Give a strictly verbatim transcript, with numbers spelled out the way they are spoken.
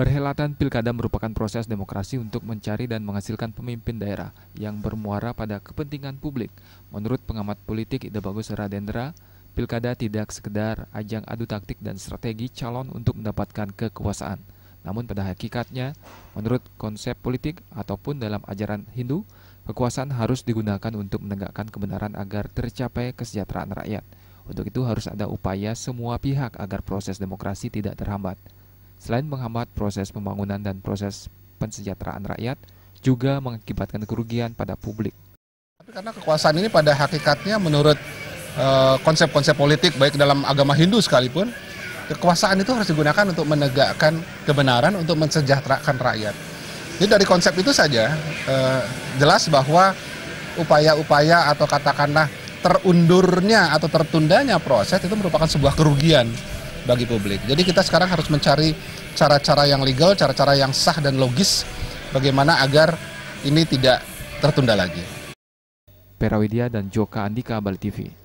Perhelatan pilkada merupakan proses demokrasi untuk mencari dan menghasilkan pemimpin daerah yang bermuara pada kepentingan publik. Menurut pengamat politik Ida Bagus Radendra, pilkada tidak sekedar ajang adu taktik dan strategi calon untuk mendapatkan kekuasaan. Namun pada hakikatnya, menurut konsep politik ataupun dalam ajaran Hindu, kekuasaan harus digunakan untuk menegakkan kebenaran agar tercapai kesejahteraan rakyat. Untuk itu harus ada upaya semua pihak agar proses demokrasi tidak terhambat. Selain menghambat proses pembangunan dan proses pensejahteraan rakyat, juga mengakibatkan kerugian pada publik. Karena kekuasaan ini pada hakikatnya menurut konsep-konsep politik, baik dalam agama Hindu sekalipun, kekuasaan itu harus digunakan untuk menegakkan kebenaran, untuk mensejahterakan rakyat. Jadi dari konsep itu saja, jelas bahwa upaya-upaya atau katakanlah terundurnya atau tertundanya proses itu merupakan sebuah kerugian bagi publik. Jadi kita sekarang harus mencari cara-cara yang legal, cara-cara yang sah dan logis bagaimana agar ini tidak tertunda lagi. Perawidya dan Joko Andika, Bali T V.